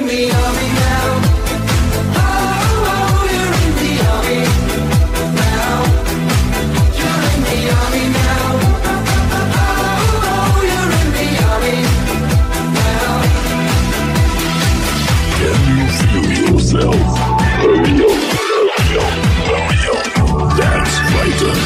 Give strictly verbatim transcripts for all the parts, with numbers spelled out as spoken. in the army now. Oh, oh, you're in the army now. You're in the army now. Oh, oh, oh, you're in the army now. Can you feel yourself? Hurry up, hurry up, hurry up. That's fighter.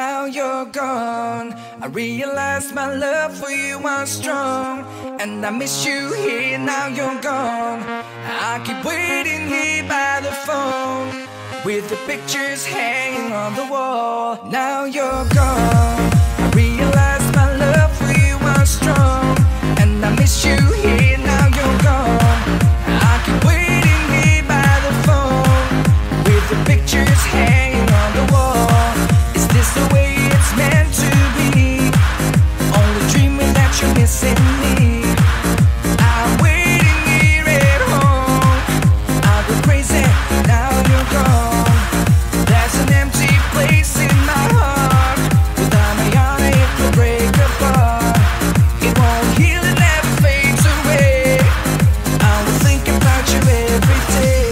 Now you're gone, I realize my love for you was strong, and I miss you here. Now you're gone, I keep waiting here by the phone, with the pictures hanging on the wall. Now you're gone, I realize my love for you was strong, and I miss you here. Now you're gone, I keep waiting here by the phone, with the pictures hanging on the wall. It's the way it's meant to be, only dreaming that you're missing me. I'm waiting here at home, I go crazy, now you're gone. There's an empty place in my heart, without my heart it will break apart. It won't heal, it never fades away, I will think about you every day.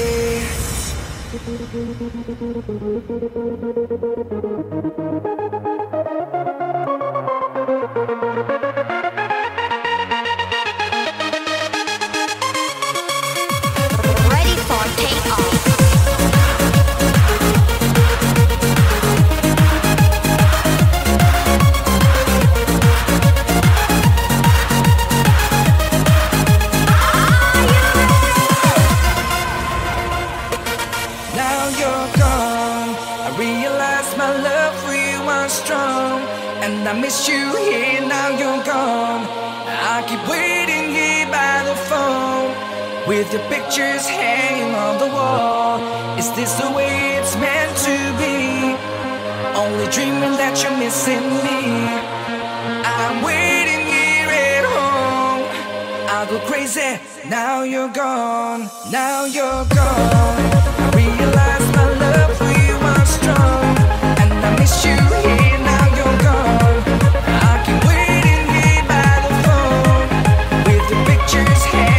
With the pictures hanging on the wall, is this the way it's meant to be? Only dreaming that you're missing me. I'm waiting here at home, I go crazy, now you're gone. Now you're gone, I realize my love for you was strong, and I miss you here. Now you're gone, I keep waiting here by the phone, with the pictures hanging.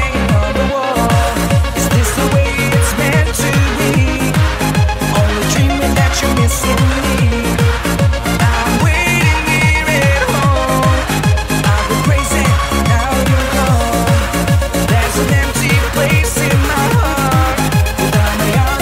Place in my heart, without my heart.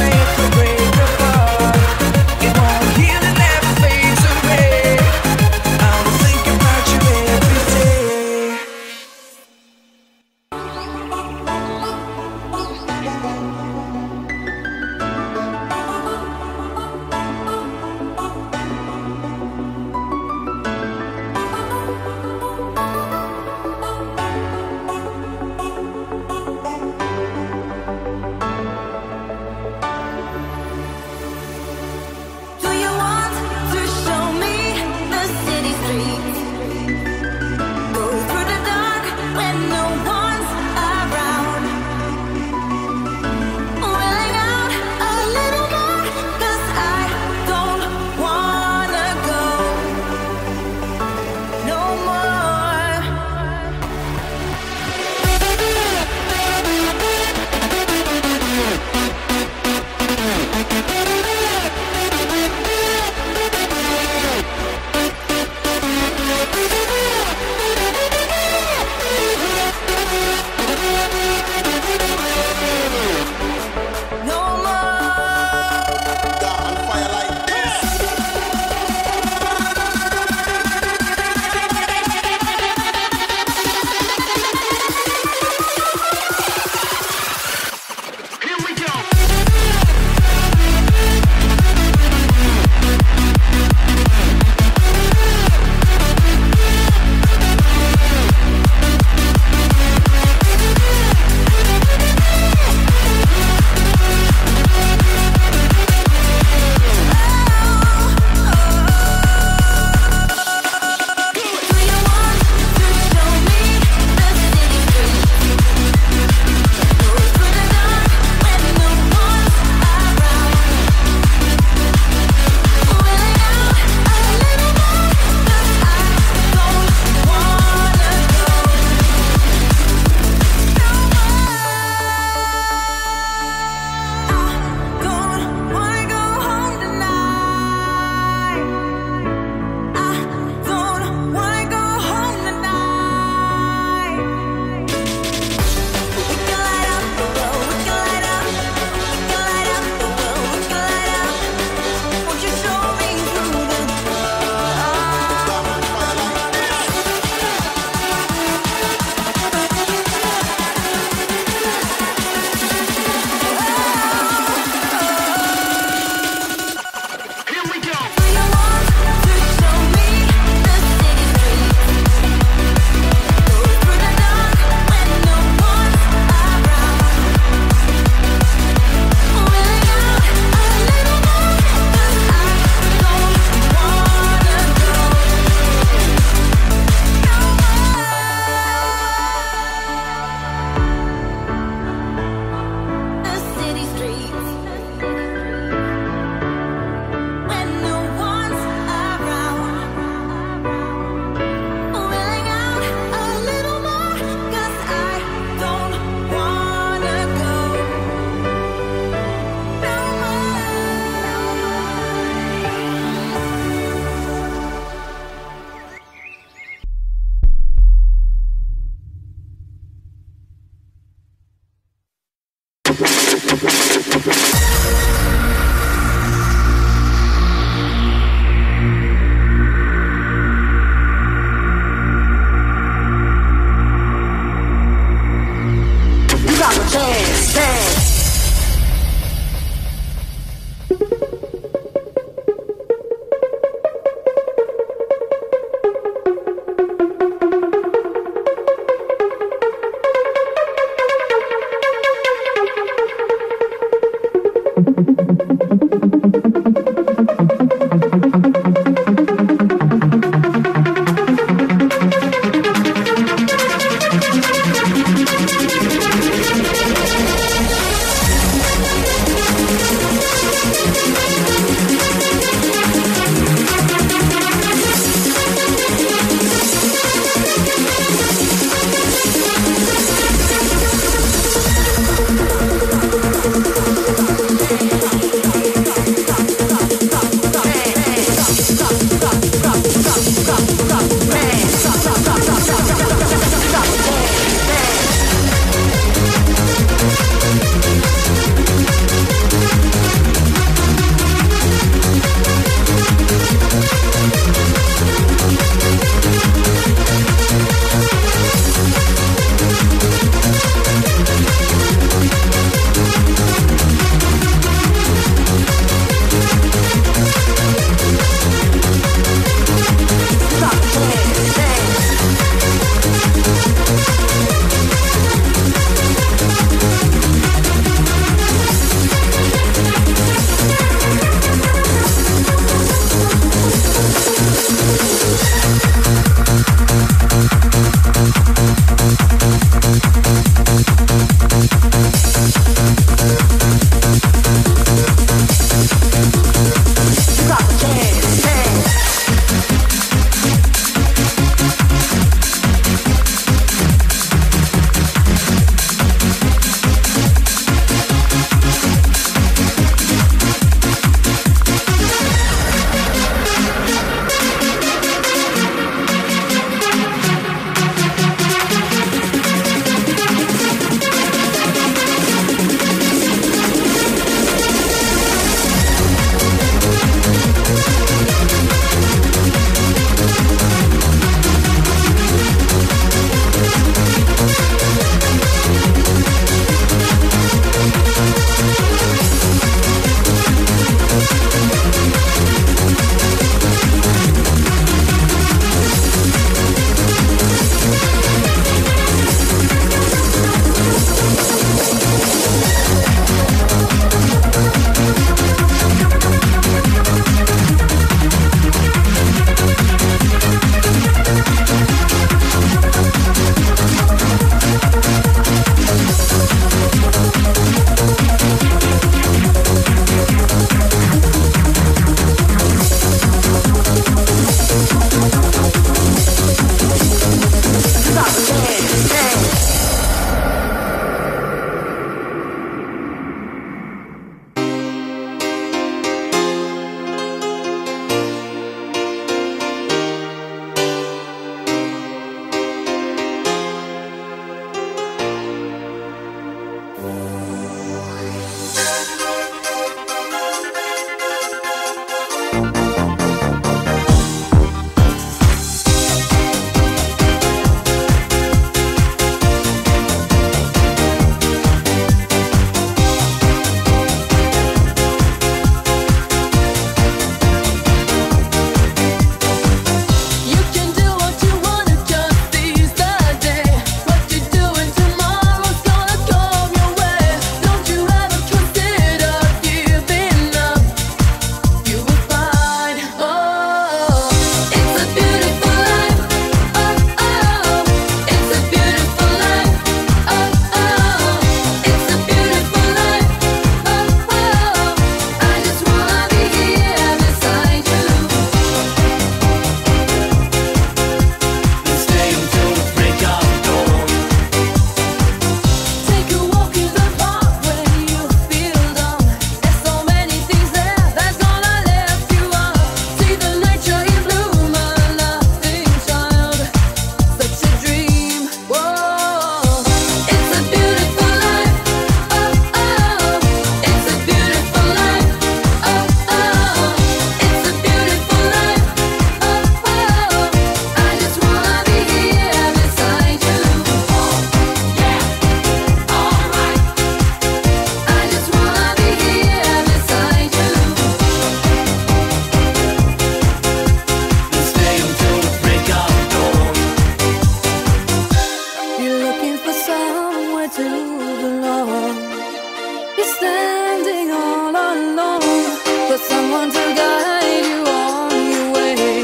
someone to guide you on your way.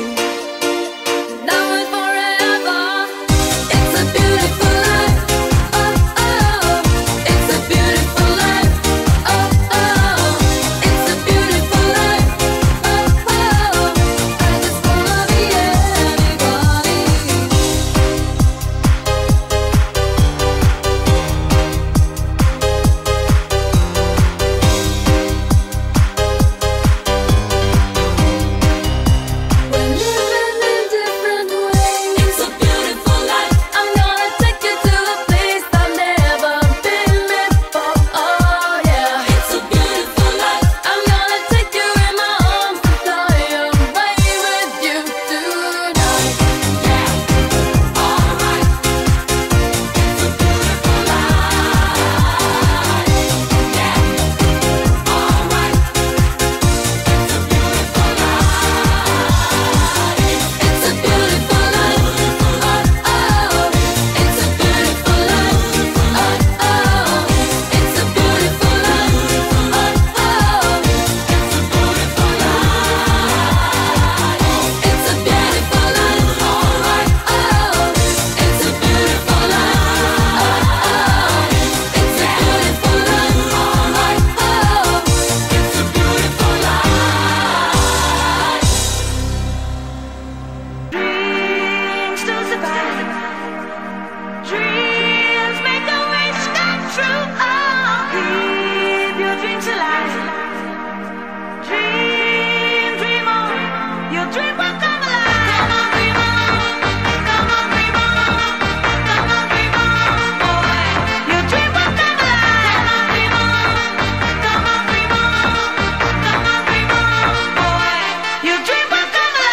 Now and forever, it's a beautiful life. Oh, oh, it's a beautiful life. Oh, oh, it's a beautiful life. Oh, oh, I just wanna be anybody. Dreams make the wish come true. Oh, keep your dreams alive. Dream, dream on. Your dream will come alive. Come on, dream on. Come on, dream on. Come on, dream on, boy. Your dream will come alive. Come on, dream on. Come on, dream on. Come on, dream on, boy. Your dream will come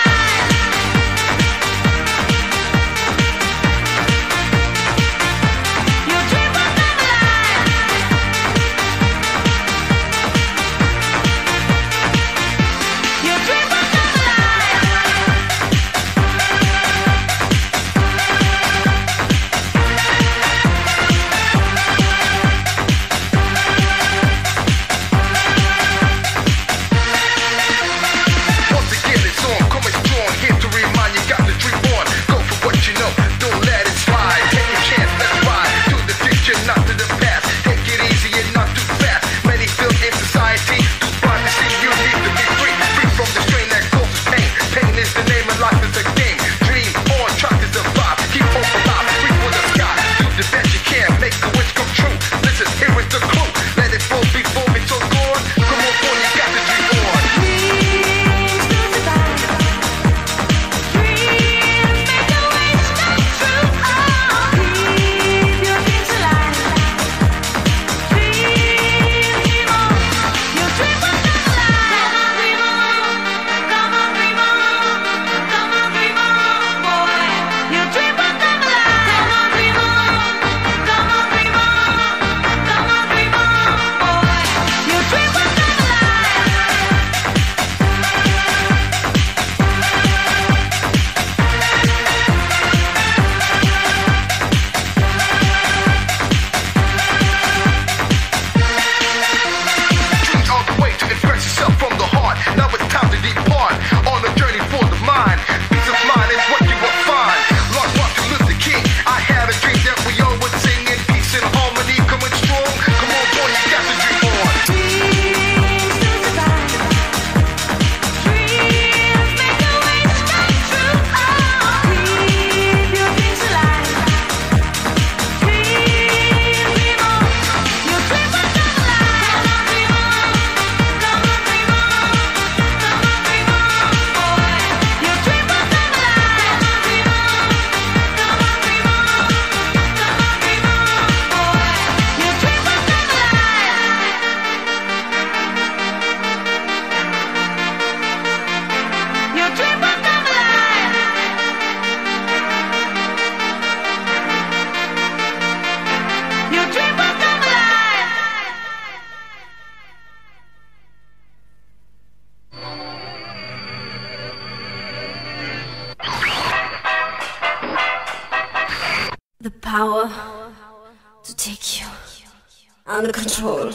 alive. The power to take you under control.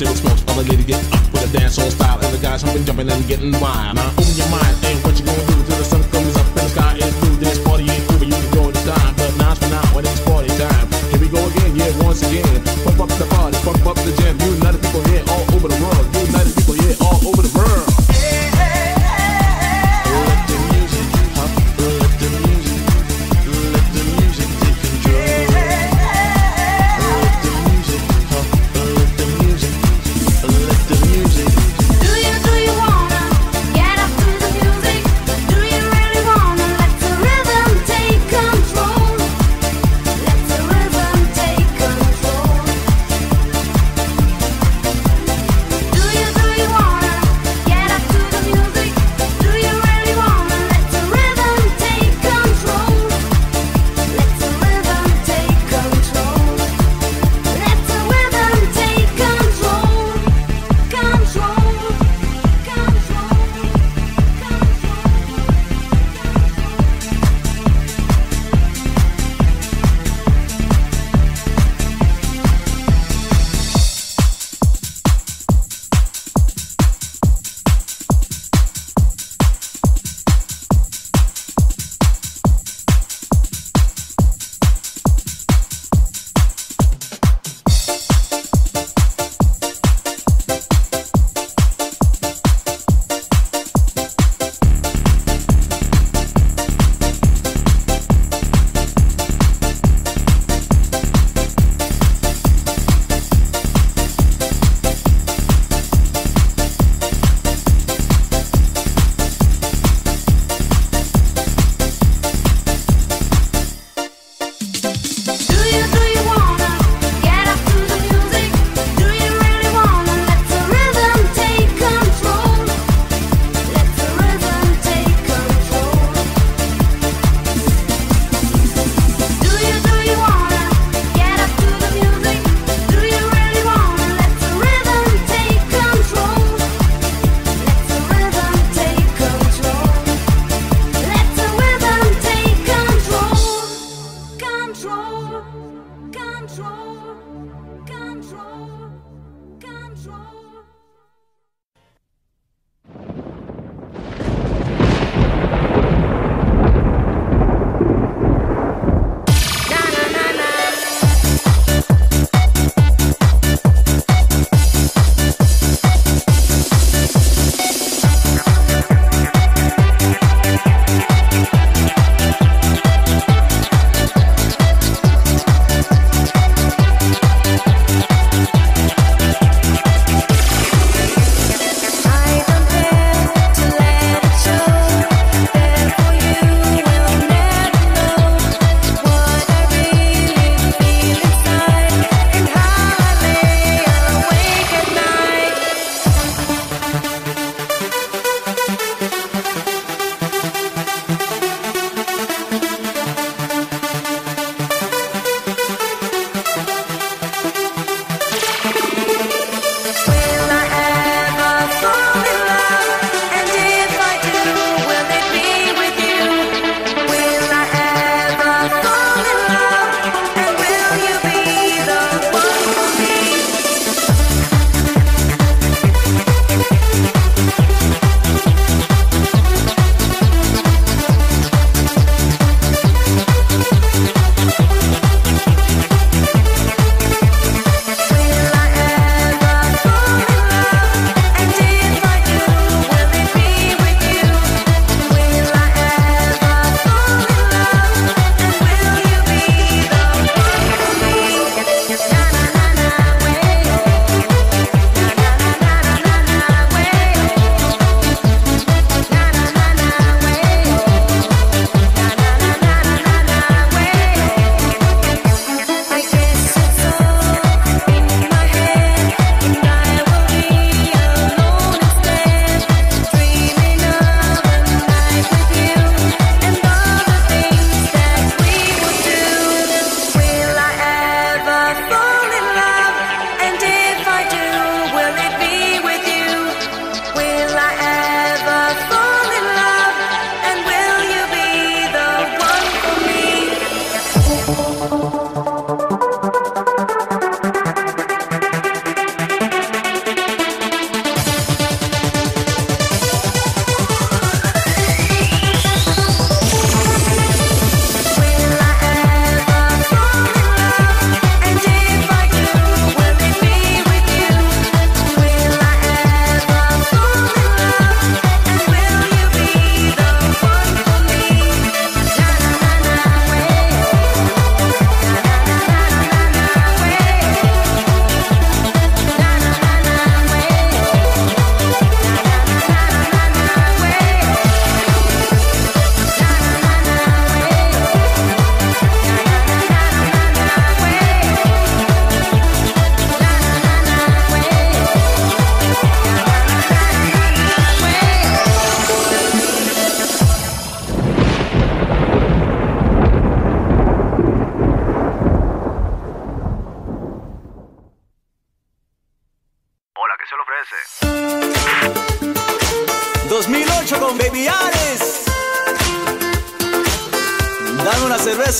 still smokes. All I get to get up with a dancehall style, and the guys jumping, jumping and getting wild. Now open your mind, ain't what you gonna do till the sun comes up and the sky is blue. This party ain't over, you can go to time, but now's for now when it's party time. Here we go again, yeah, once again. Pump up the party, pump up the jam. United people here all over the world. United people here all over the world. Do you, do you wanna get up to the music?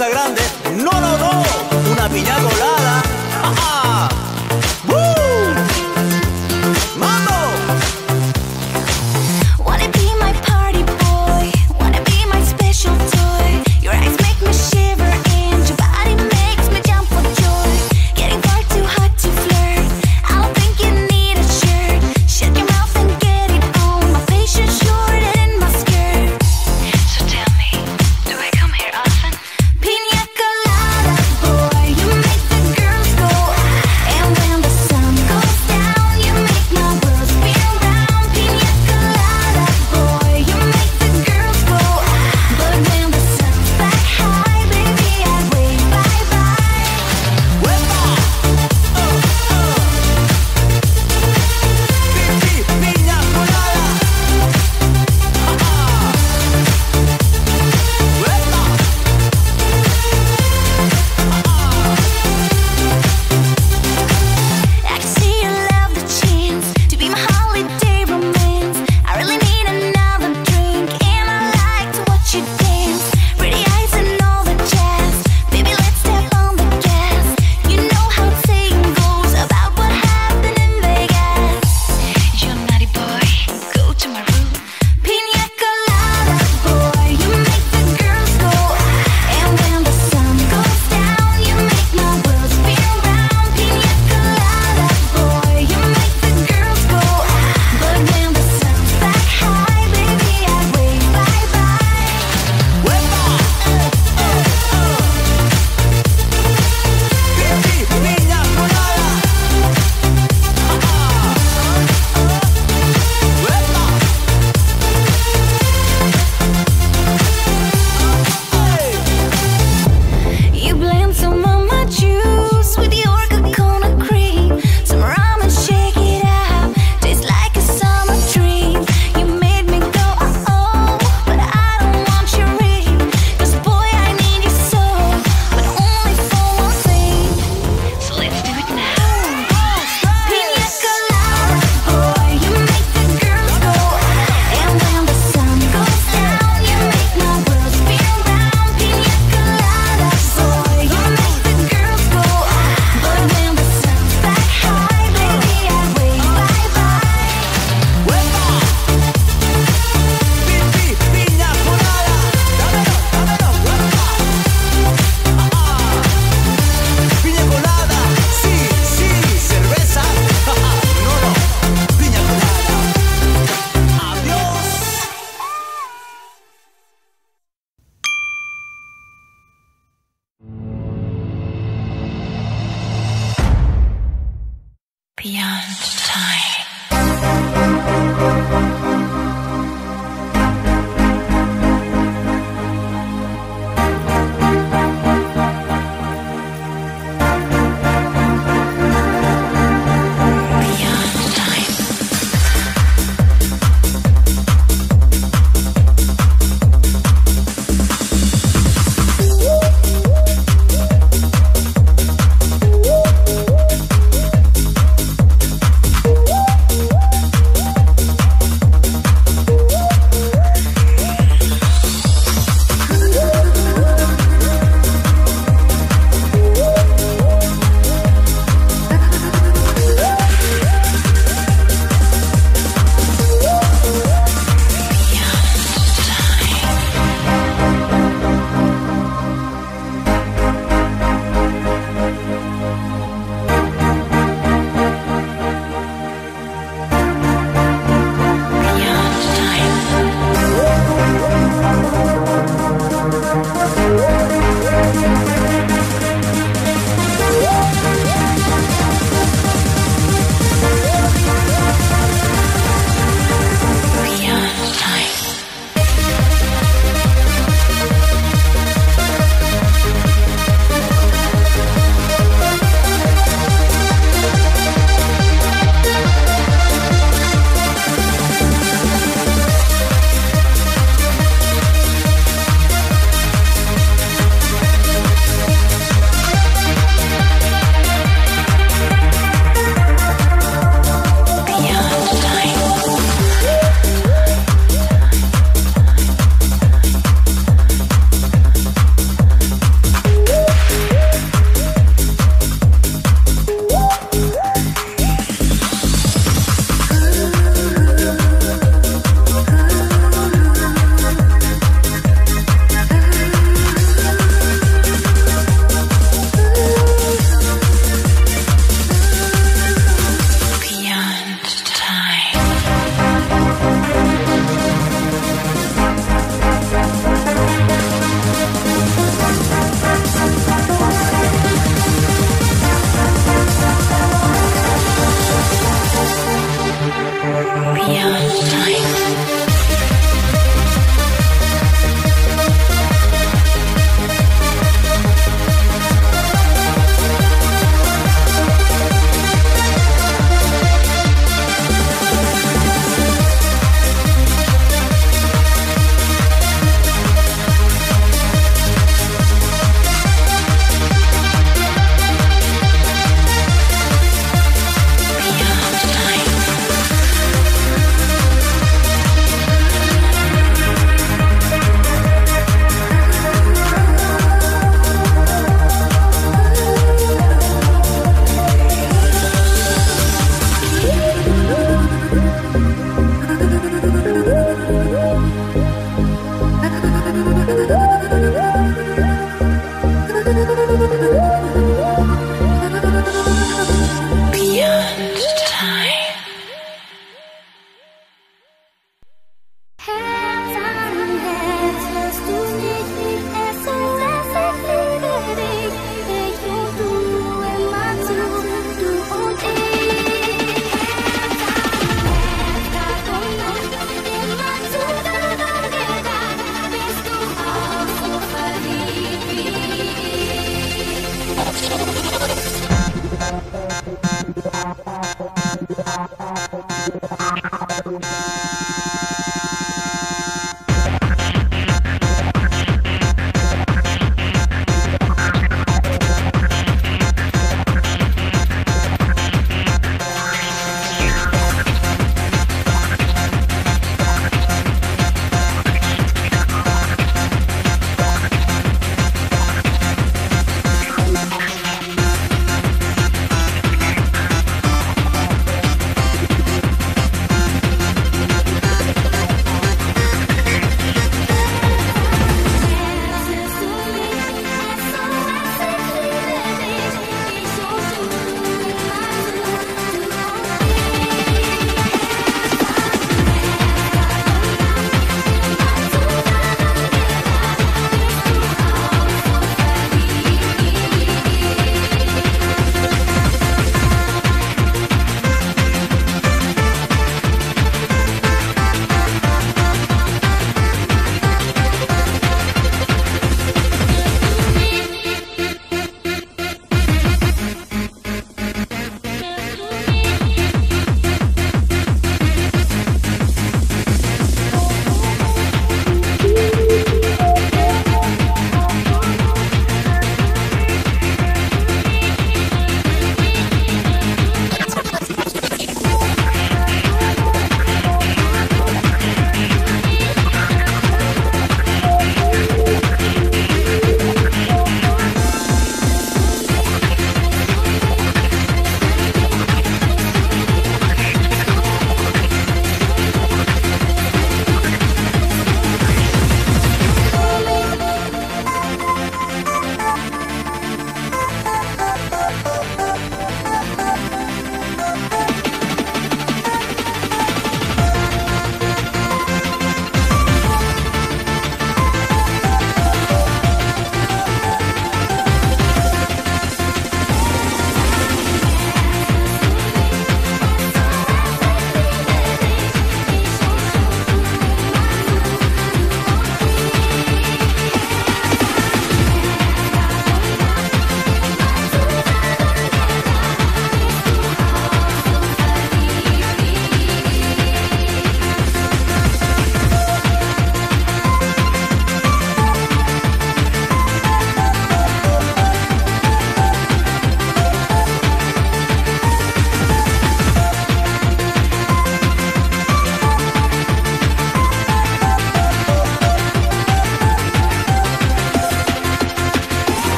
cerveza grande. No, no, no, una piña colada. ¡Ah, ah! Girl.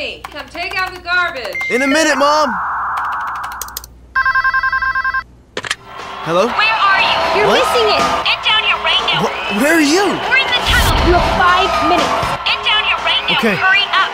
Tommy, come take out the garbage. In a minute, Mom. Hello? Where are you? You're what? Missing it. Get down here right now. Wh where are you? We're in the tunnel. You have five minutes. Get down here right now. Okay. Hurry up.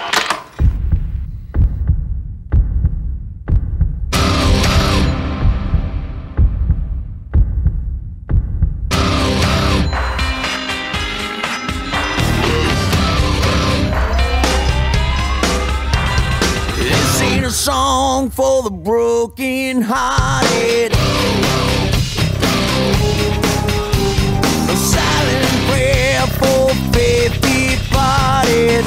A song for the broken hearted, a silent prayer for faith departed.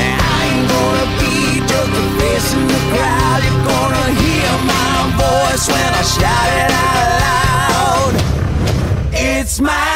I ain't gonna be just a face in the crowd. You're gonna hear my voice when I shout it out loud. It's my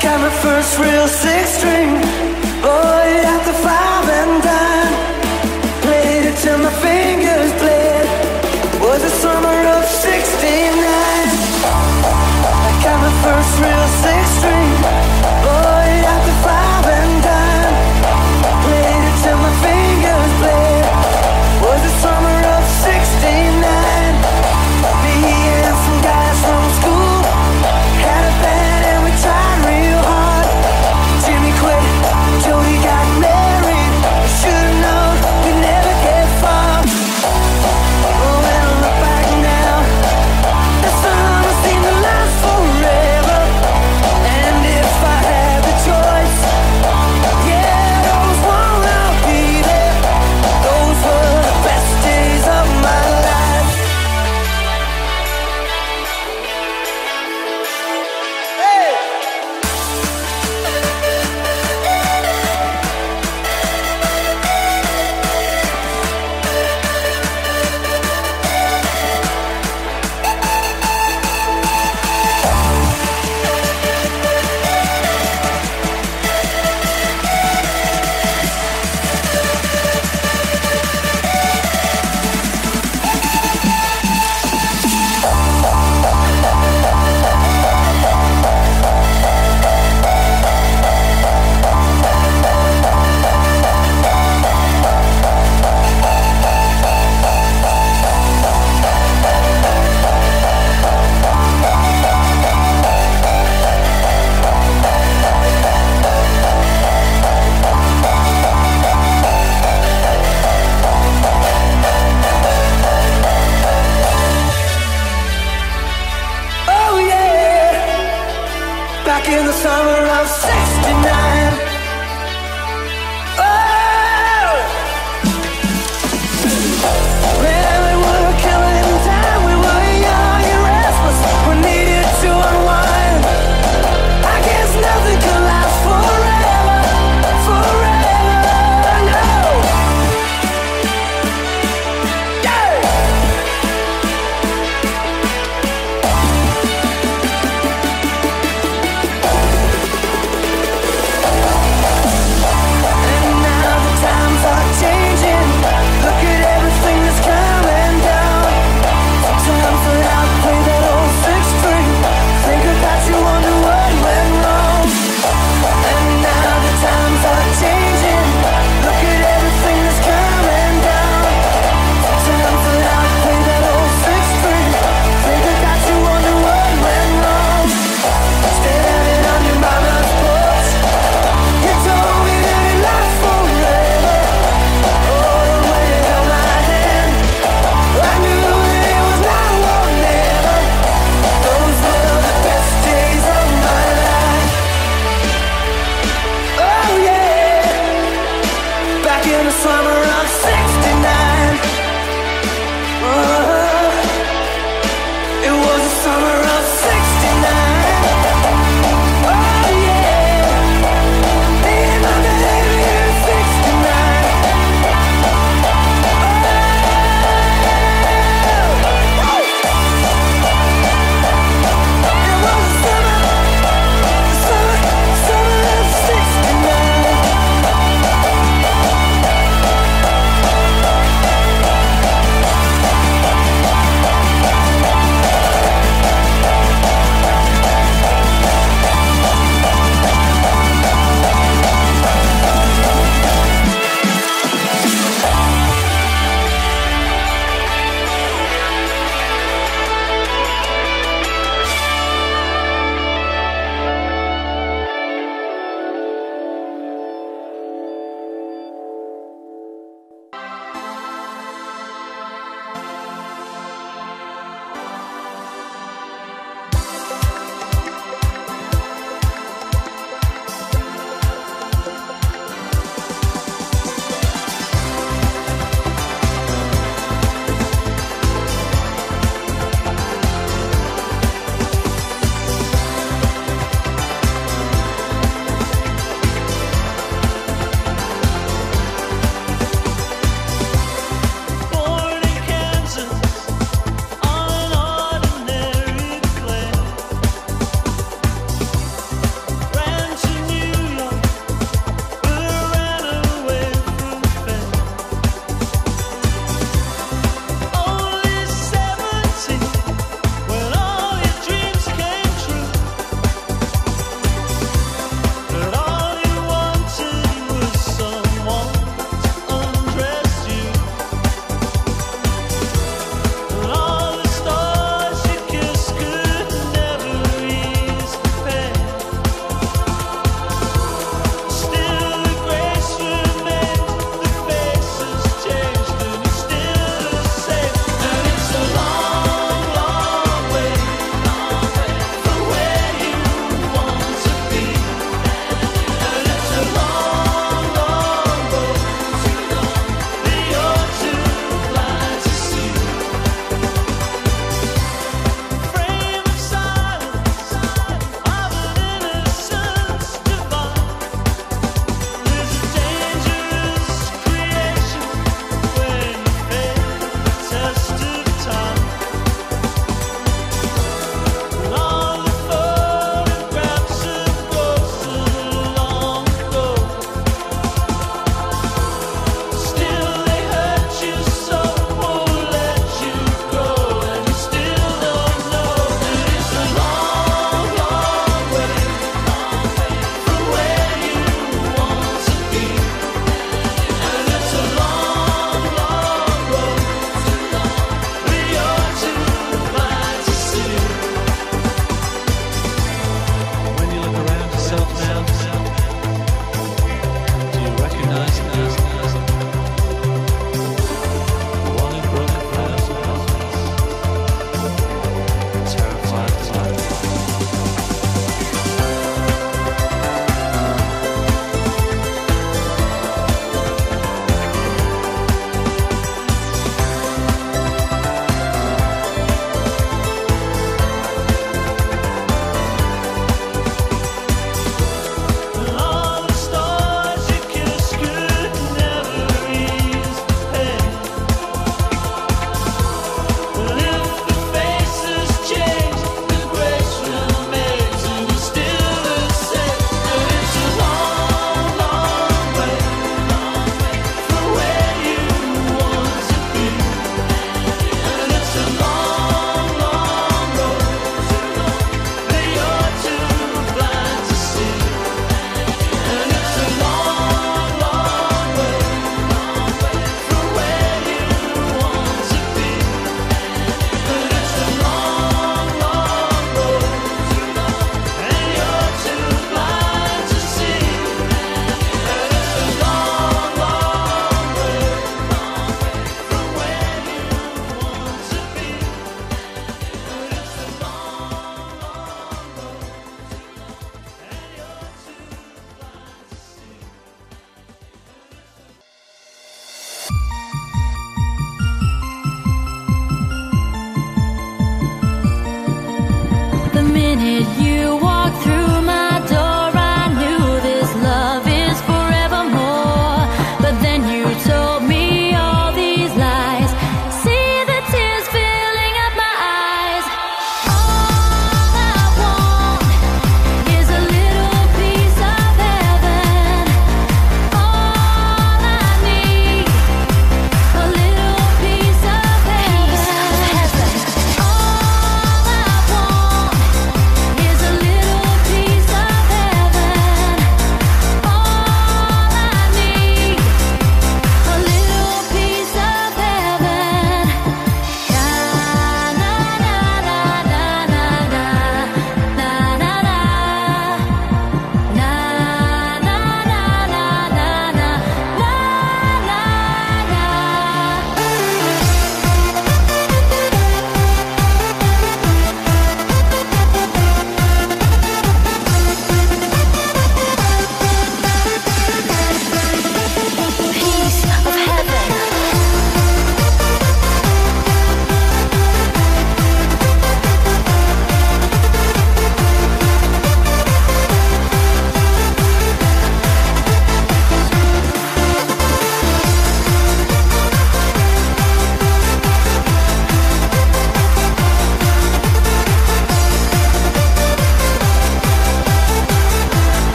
Got my first real six string, bought it at the five and dime. Played it till my fingers bled. Was the summer of sixty-nine. I got my first real six string, bought it at the five and dime. Played it till my fingers bled. Was the summer of sixty-nine.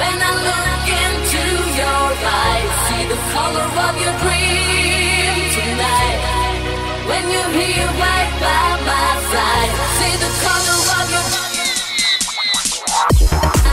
When I look into your eyes, see the color of your dream tonight. When you're here right by my side, see the color of your dream. When I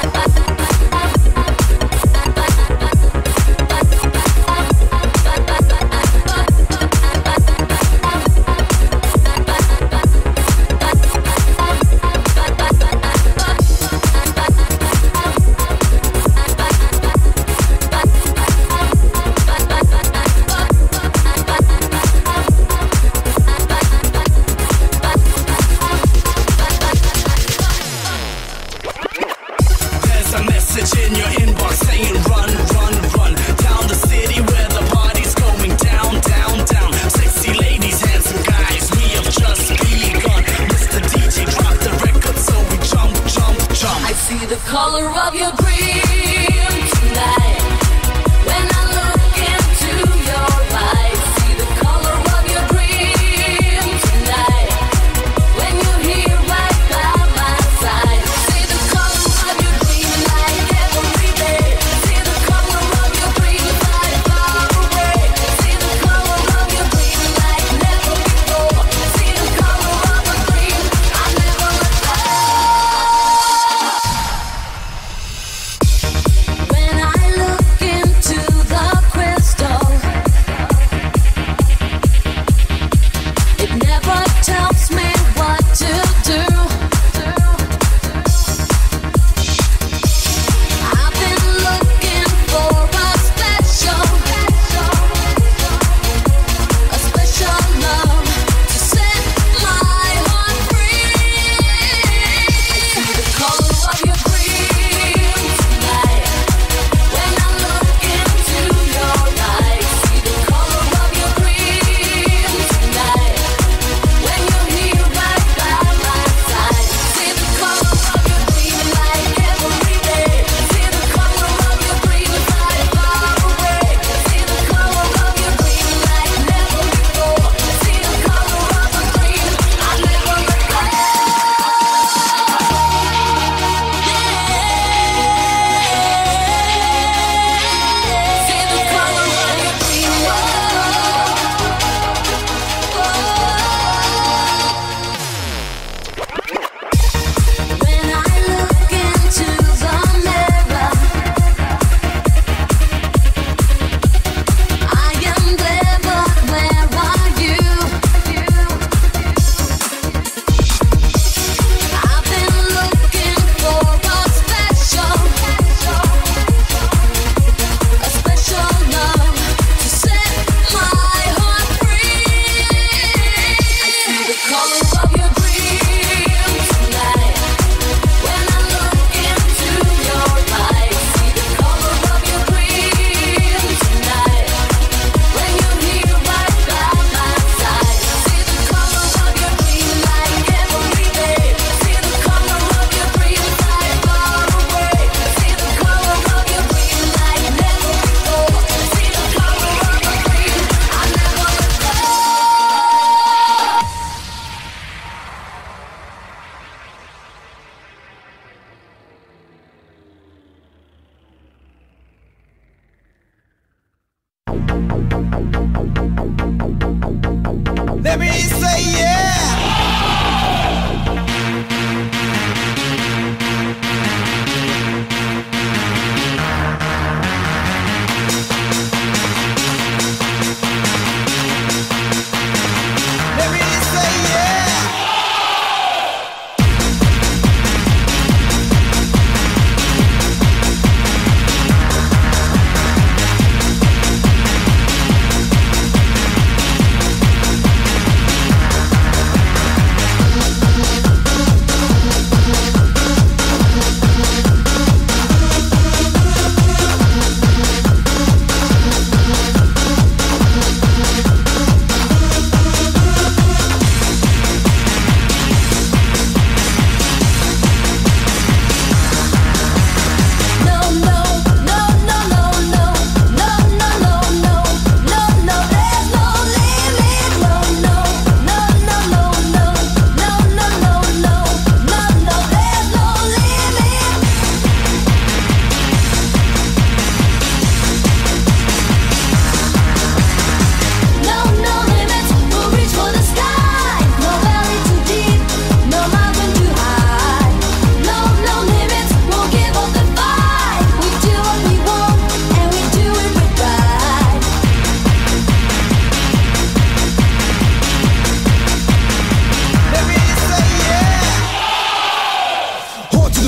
look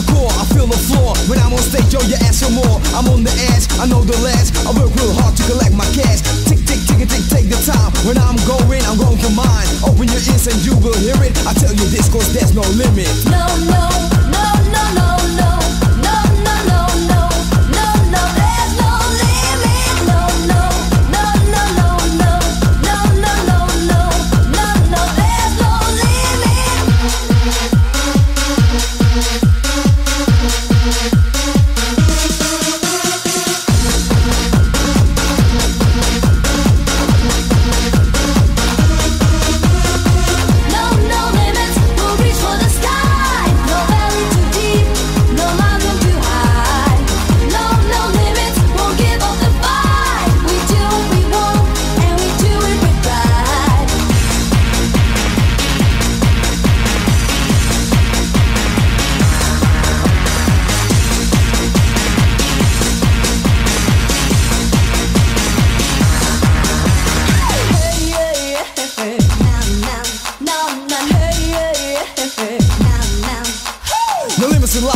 the core, I feel the floor. When I'm on stage, yo, you ask for more. I'm on the edge, I know the ledge. I work real hard to collect my cash. Tick, tick, tick, tick, take the time. When I'm going, I'm going for mine. Open your ears and you will hear it. I tell you this, cause there's no limit. No, no, no, no, no, no. No, no, no, no, no, no. There's no limit. No, no, no, no, no, no. No, no, no, no, no, no. There's no limit.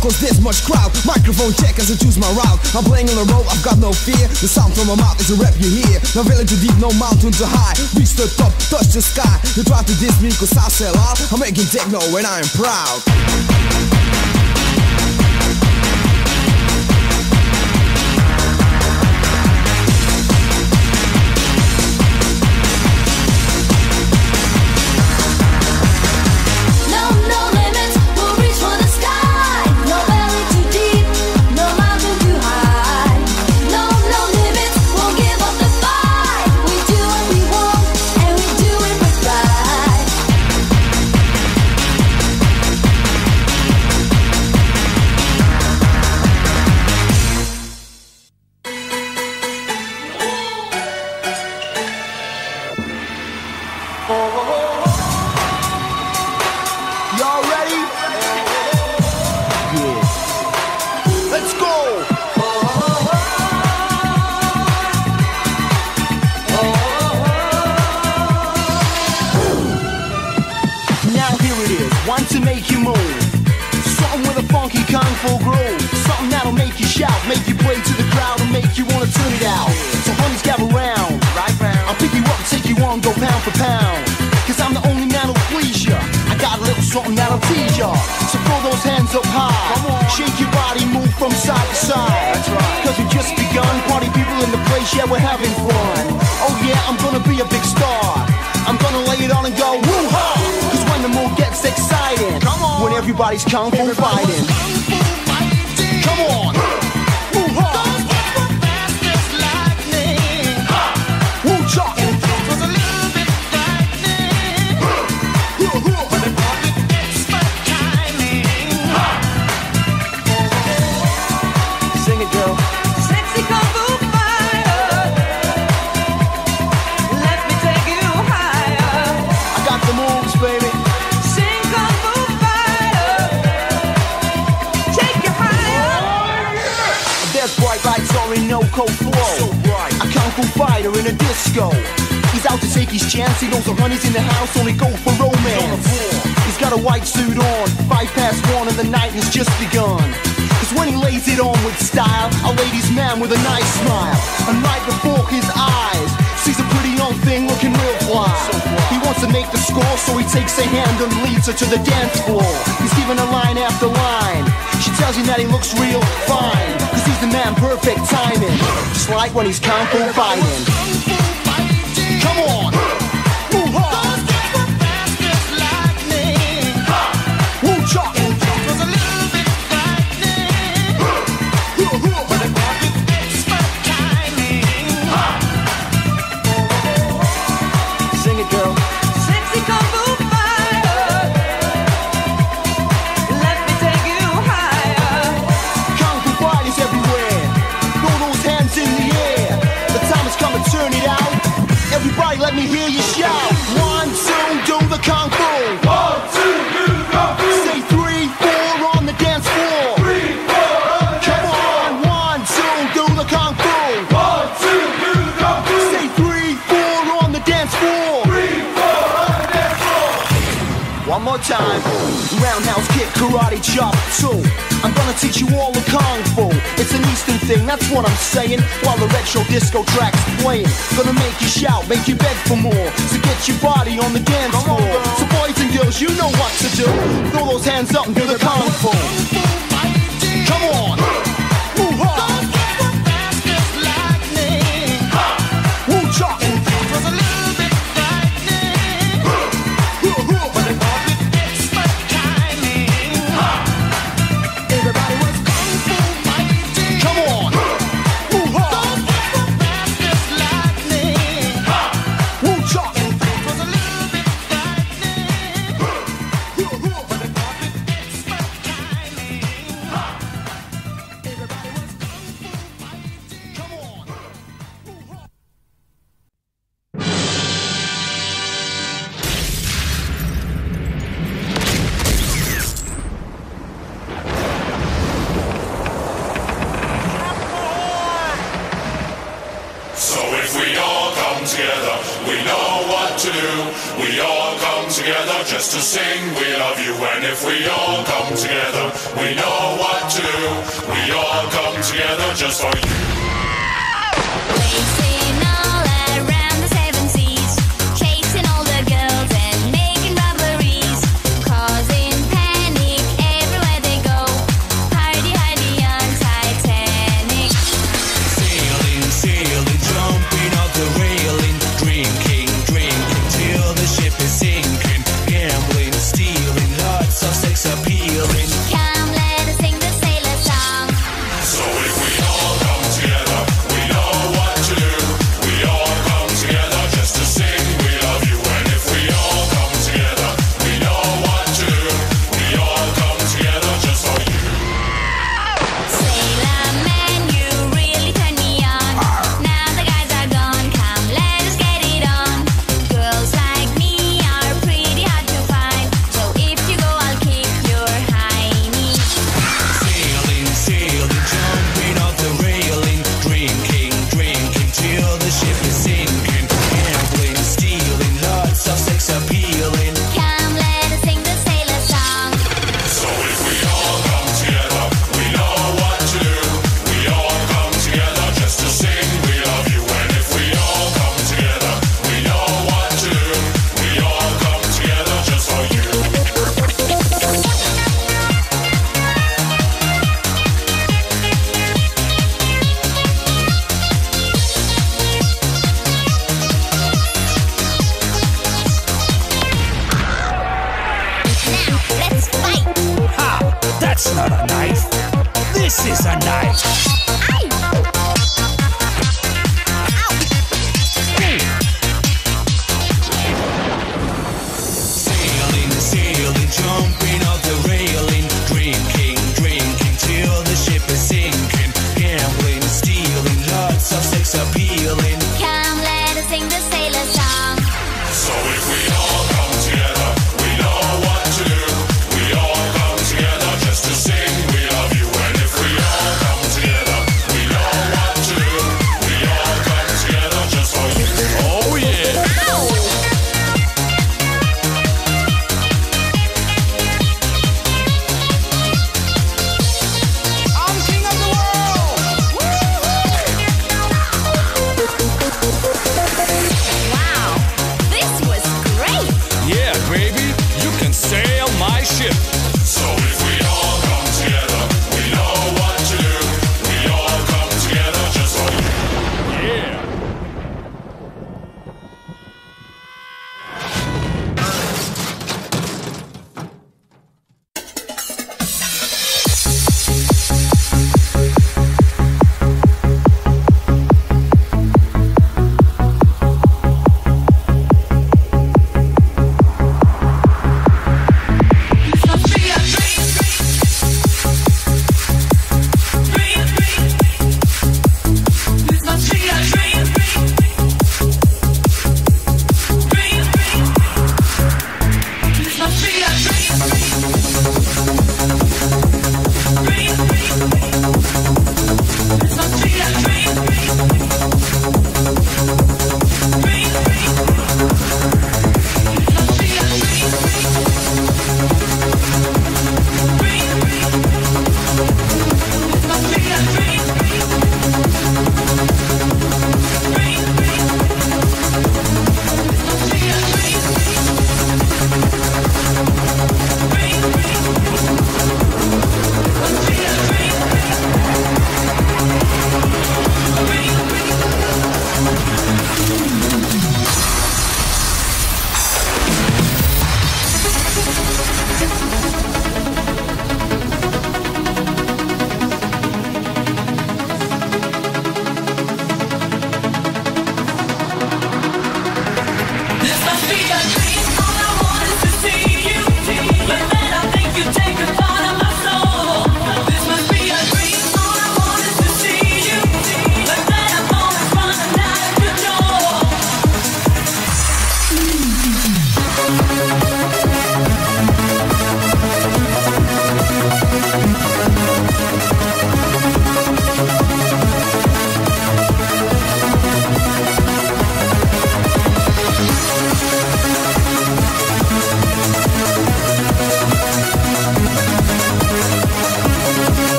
Cause this much crowd, microphone check as I choose my route. I'm playing on the road, I've got no fear. The sound from my mouth is a rap you hear. No valley too deep, no mountain too high. Reach the top, touch the sky. You try to diss me cause I sell out. I'm making techno and I am proud. Everybody's kung fu fighting. Come on, move on. Those people fast as lightning. Who talking? It was a little bit frightening, but it brought the expert timing. Sing it, girl. Sexy kung fu fighter. Let me take you higher. I got the moves, baby. No cold flow, so bright. A kung fu fighter in a disco. He's out to take his chance. He knows the honey's in the house, only go for romance. He's got a white suit on. Five past one and the night has just begun. Cause when he lays it on with style, a ladies man with a nice smile. And right before his eyes, sees a pretty young thing looking real fly. He wants to make the score, so he takes a hand and leads her to the dance floor. He's giving her line after line. She tells you that he looks real fine. Cause he's the man, perfect timing. Just like when he's kung fu fighting. Come on, move on. Those guys were fast as lightning. Woo chop. It was a little bit frightening, but it brought the expert timing. Sing it, girl. Sexy kung fu fighter. Let me take you higher. Kung fu fighters everywhere. Throw those hands in the air. The time has come to turn it out. Everybody, let me hear you shout. One, two, do the kung fu. One, two, do the kung fu. Say three, four on the dance floor. Three, four on the dance floor. Come on, one, two, do the kung fu. One, two, do the kung fu. Say three, four on the dance floor. Three, four on the dance floor. One more time. Roundhouse kick, karate chop, two. I'm teach you all the kung fu. It's an eastern thing, that's what I'm saying. While the retro disco track's playing, gonna make you shout, make you beg for more, so get your body on the dance floor. So boys and girls, you know what to do. Throw those hands up and do the kung fu. Come on, move on. We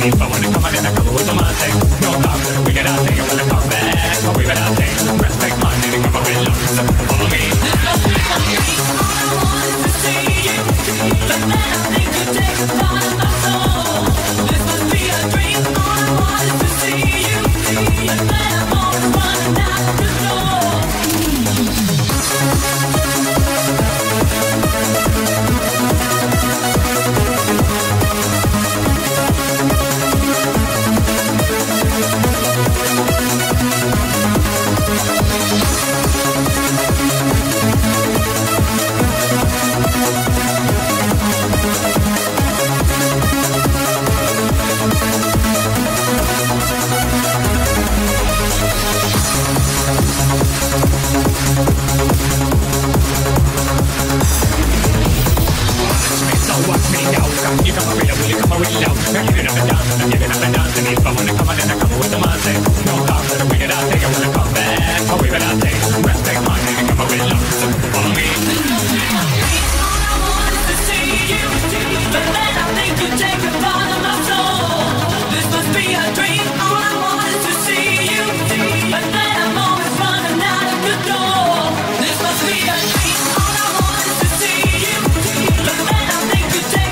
need someone to come in and cover with a mistake. No doctor, we get out there with a carpet. We get out there, respect my name and come up in love. So follow me. I want to see you, the last thing you did was my soul. This must be a dream. I wanted to see you, but my bones run out the door. You come around, you come around. I'm giving up and dancing, I'm giving up and dancing. If I wanna come out, then I come with the mindset. No thoughts that we get out there, I wanna come back. But we get out there, respect my name and come around. So follow me. I want to see you, but then I think you take a part of my soul. This must be a dream. All I wanted to see you, but then I'm always running out of the door. This must be a dream. All I wanted to see you, but then I think you take.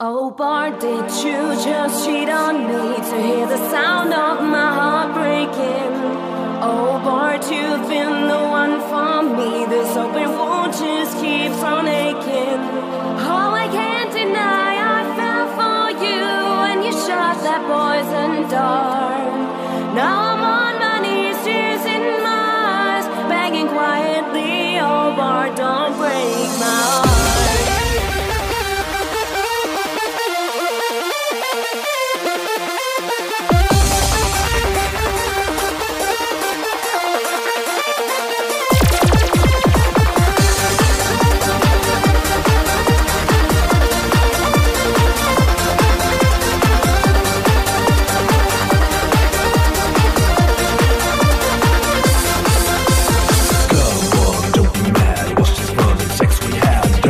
Oh, Bart, did you just cheat on me to hear the sound of my heart breaking? Oh, Bart, you've been the one for me. This open wound just keeps on aching. Oh, I can't deny I fell for you when you shot that poison dart. Now I'm on my knees, tears in my eyes, begging quietly, oh, Bart, don't break my heart. Go on, don't be mad, watch this love and sex we had.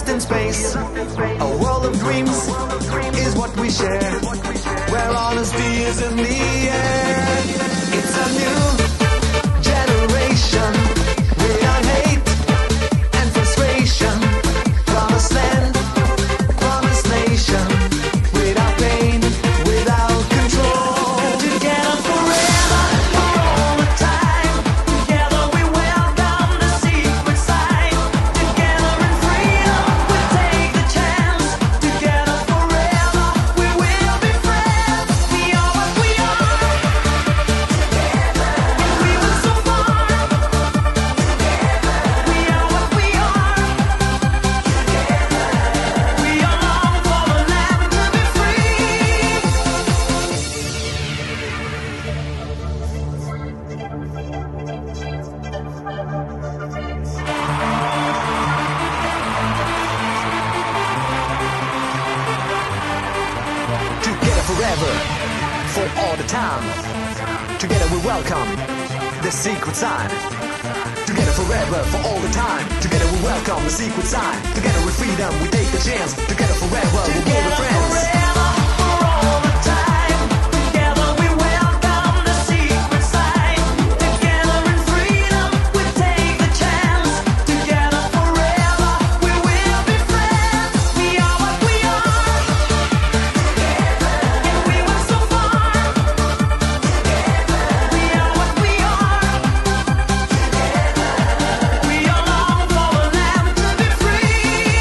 lost in space. A world of dreams is what we share, where honesty is in the air. It's a new generation without hate and frustration. Promised land, promised nation, without pain, without control. Together forever, for all the time. Together we will down the secret side. Together in freedom, we'll take the chance. Together forever, we will be friends. We are what we are. Together, and we will so far. Together, we are what we are. Together, we are long for the land to be free.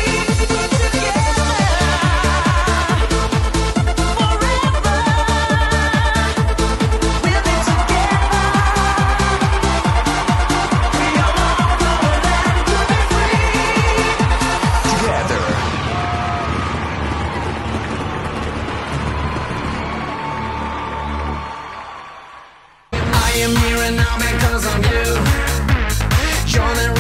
Together forever, for all the time. Together we welcome the secret sign. Together forever, for all the time. Together we welcome the secret sign. Together with freedom, we take the chance. Together forever, we will be friends. I am here and now because of you. You're the